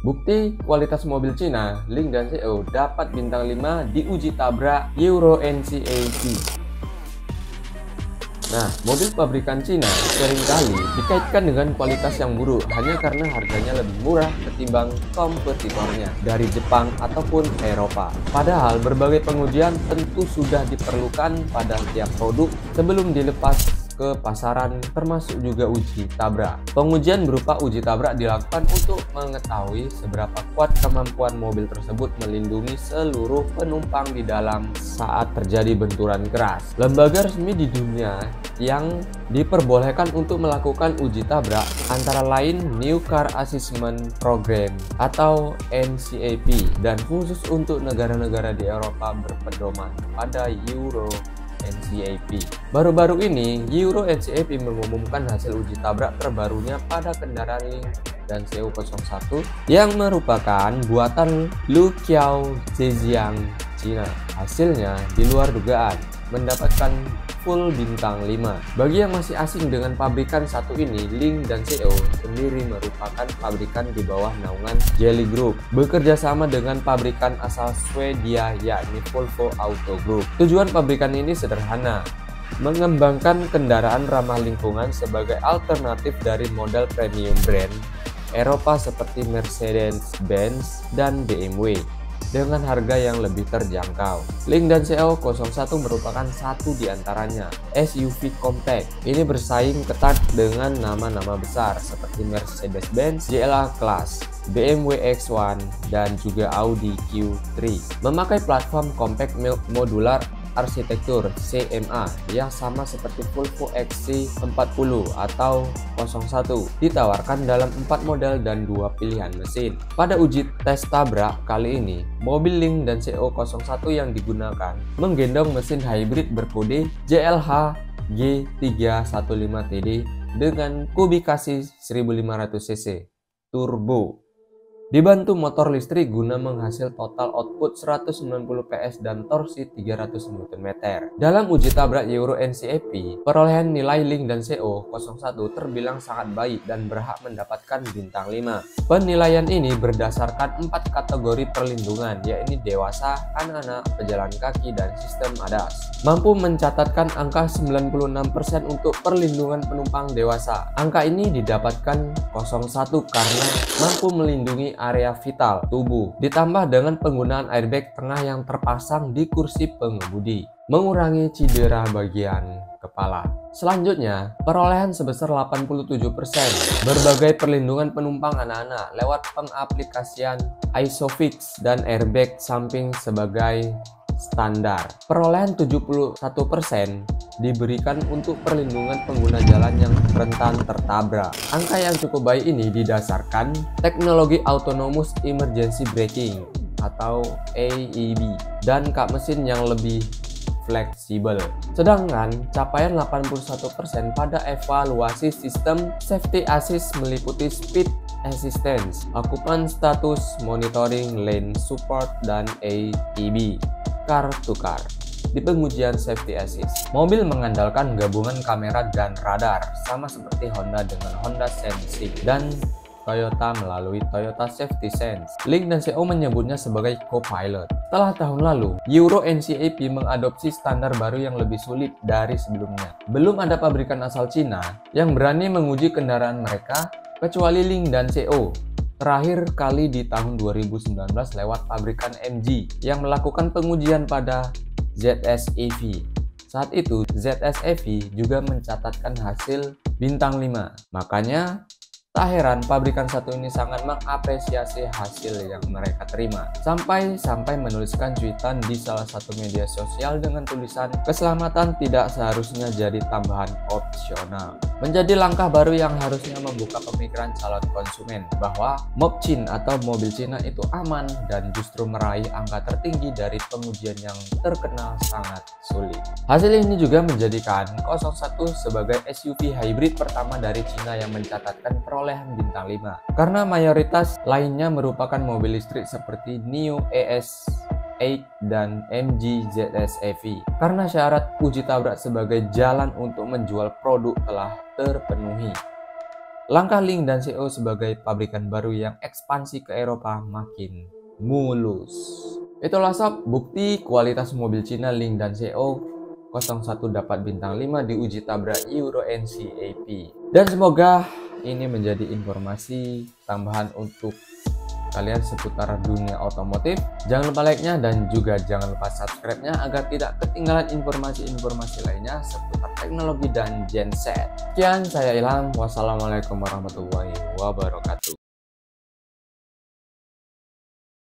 Bukti kualitas mobil Cina, Lynk & Co dapat bintang 5 di uji tabrak Euro NCAP. Nah, mobil pabrikan Cina seringkali dikaitkan dengan kualitas yang buruk hanya karena harganya lebih murah ketimbang kompetitornya dari Jepang ataupun Eropa. Padahal berbagai pengujian tentu sudah diperlukan pada tiap produk sebelum dilepas ke pasaran, termasuk juga uji tabrak. Pengujian berupa uji tabrak dilakukan untuk mengetahui seberapa kuat kemampuan mobil tersebut melindungi seluruh penumpang di dalam saat terjadi benturan keras. Lembaga resmi di dunia yang diperbolehkan untuk melakukan uji tabrak antara lain New Car Assessment Program atau NCAP, dan khusus untuk negara-negara di Eropa berpedoman pada Euro NCAP. Baru-baru ini, Euro NCAP mengumumkan hasil uji tabrak terbarunya pada kendaraan Lynk dan Co 01 yang merupakan buatan Lu Qiao Zhejiang, Cina. Hasilnya di luar dugaan, mendapatkan full bintang 5. Bagi yang masih asing dengan pabrikan satu ini, Lynk dan Co sendiri merupakan pabrikan di bawah naungan Geely Group, bekerja sama dengan pabrikan asal Swedia yakni Volvo Auto Group. Tujuan pabrikan ini sederhana, mengembangkan kendaraan ramah lingkungan sebagai alternatif dari model premium brand Eropa seperti Mercedes-Benz dan BMW dengan harga yang lebih terjangkau. Lynk dan Co 01 merupakan satu di antaranya. SUV compact ini bersaing ketat dengan nama-nama besar seperti Mercedes-Benz JLH Class, BMW X1, dan juga Audi Q3. Memakai platform compact modular arsitektur CMA yang sama seperti Volvo XC40 atau 01, ditawarkan dalam 4 model dan 2 pilihan mesin. Pada uji tes tabrak kali ini, mobil Lynk dan Co 01 yang digunakan menggendong mesin hybrid berkode JLH G315TD dengan kubikasi 1500cc turbo, dibantu motor listrik guna menghasil total output 190 PS dan torsi 300 Nm. Dalam uji tabrak Euro NCAP, perolehan nilai Lynk dan Co 01 terbilang sangat baik dan berhak mendapatkan bintang 5. Penilaian ini berdasarkan 4 kategori perlindungan, yakni dewasa, anak-anak, pejalan kaki, dan sistem ADAS. Mampu mencatatkan angka 96% untuk perlindungan penumpang dewasa. Angka ini didapatkan 01 karena mampu melindungi area vital tubuh, ditambah dengan penggunaan airbag tengah yang terpasang di kursi pengemudi, mengurangi cedera bagian kepala. Selanjutnya, perolehan sebesar 87% berbagai perlindungan penumpang anak-anak lewat pengaplikasian isofix dan airbag samping sebagai standar. Perolehan 71% diberikan untuk perlindungan pengguna jalan yang rentan tertabrak. Angka yang cukup baik ini didasarkan teknologi Autonomous Emergency Braking atau AEB dan kap mesin yang lebih fleksibel. Sedangkan capaian 81% pada evaluasi sistem safety assist meliputi speed assistance, occupant status monitoring, lane support, dan AEB car to car. Di pengujian safety assist, mobil mengandalkan gabungan kamera dan radar sama seperti Honda dengan Honda Sensing dan Toyota melalui Toyota Safety Sense. Lynk dan Co menyebutnya sebagai co-pilot. Setelah tahun lalu, Euro NCAP mengadopsi standar baru yang lebih sulit dari sebelumnya. Belum ada pabrikan asal Cina yang berani menguji kendaraan mereka kecuali Lynk dan Co. Terakhir kali di tahun 2019 lewat pabrikan MG yang melakukan pengujian pada ZS EV. Saat itu ZS EV juga mencatatkan hasil bintang 5. Makanya tak heran pabrikan satu ini sangat mengapresiasi hasil yang mereka terima. Sampai menuliskan cuitan di salah satu media sosial dengan tulisan "Keselamatan tidak seharusnya jadi tambahan opsional." Menjadi langkah baru yang harusnya membuka pemikiran calon konsumen bahwa Mopcin atau mobil Cina itu aman, dan justru meraih angka tertinggi dari pengujian yang terkenal sangat sulit. Hasil ini juga menjadikan 01 sebagai SUV hybrid pertama dari Cina yang mencatatkan perolehan bintang 5, karena mayoritas lainnya merupakan mobil listrik seperti NIO ES 8 dan MG ZS EV. Karena syarat uji tabrak sebagai jalan untuk menjual produk telah terpenuhi, Langkah Lynk dan Co sebagai pabrikan baru yang ekspansi ke Eropa makin mulus. Itulah sob, bukti kualitas mobil Cina Lynk dan Co 01 dapat bintang 5 di uji tabrak Euro NCAP. Dan semoga ini menjadi informasi tambahan untuk kalian seputar dunia otomotif. Jangan lupa like-nya dan juga jangan lupa subscribe-nya agar tidak ketinggalan informasi-informasi lainnya seputar teknologi dan genset. Sekian, saya Ilham. Wassalamualaikum warahmatullahi wabarakatuh.